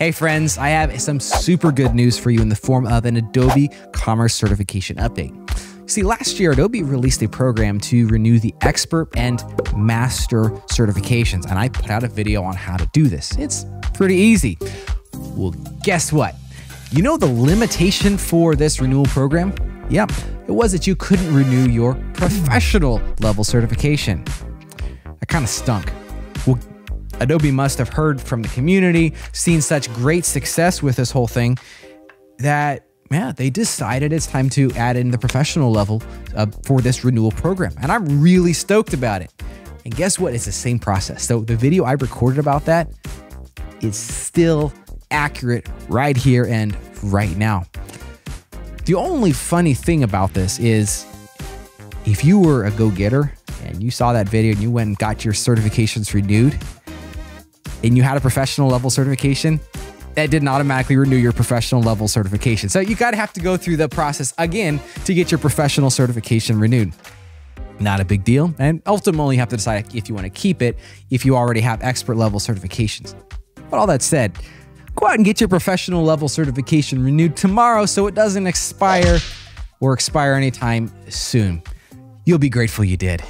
Hey friends, I have some super good news for you in the form of an Adobe Commerce certification update. See, last year, Adobe released a program to renew the expert and master certifications, and I put out a video on how to do this. It's pretty easy. Well, guess what? You know the limitation for this renewal program? Yep, it was that you couldn't renew your professional level certification. That kind of stunk. Well, Adobe must have heard from the community, seen such great success with this whole thing that, yeah, they decided it's time to add in the professional level for this renewal program. And I'm really stoked about it. And guess what? It's the same process. So the video I recorded about that is still accurate right here and right now. The only funny thing about this is if you were a go-getter and you saw that video and you went and got your certifications renewed, and you had a professional level certification, that didn't automatically renew your professional level certification. So you gotta have to go through the process again to get your professional certification renewed. Not a big deal. And ultimately you have to decide if you wanna keep it, if you already have expert level certifications. But all that said, go out and get your professional level certification renewed tomorrow so it doesn't expire or expire anytime soon. You'll be grateful you did.